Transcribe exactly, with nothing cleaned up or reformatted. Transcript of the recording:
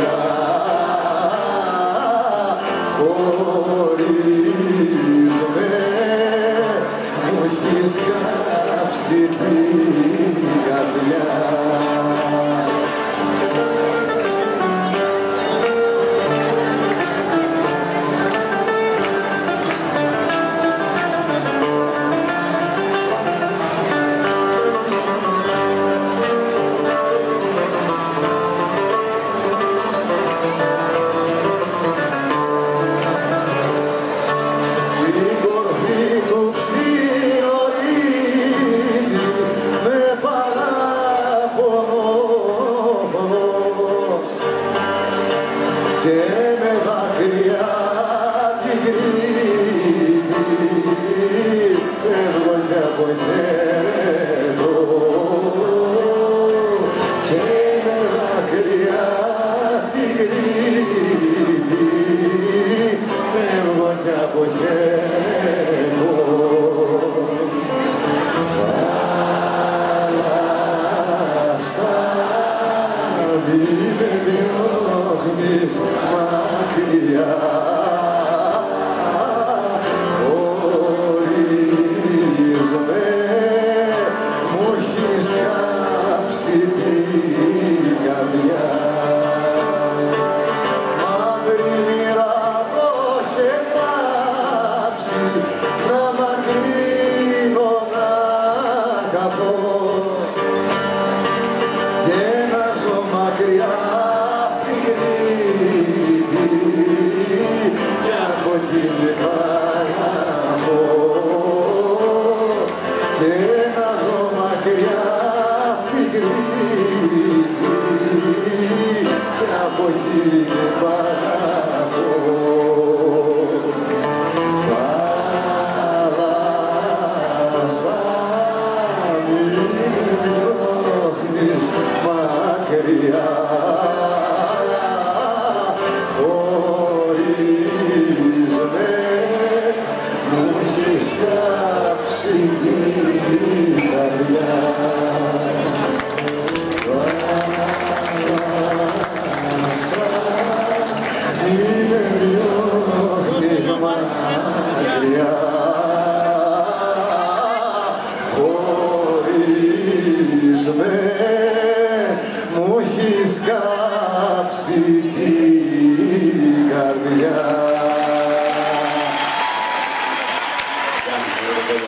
موسيقى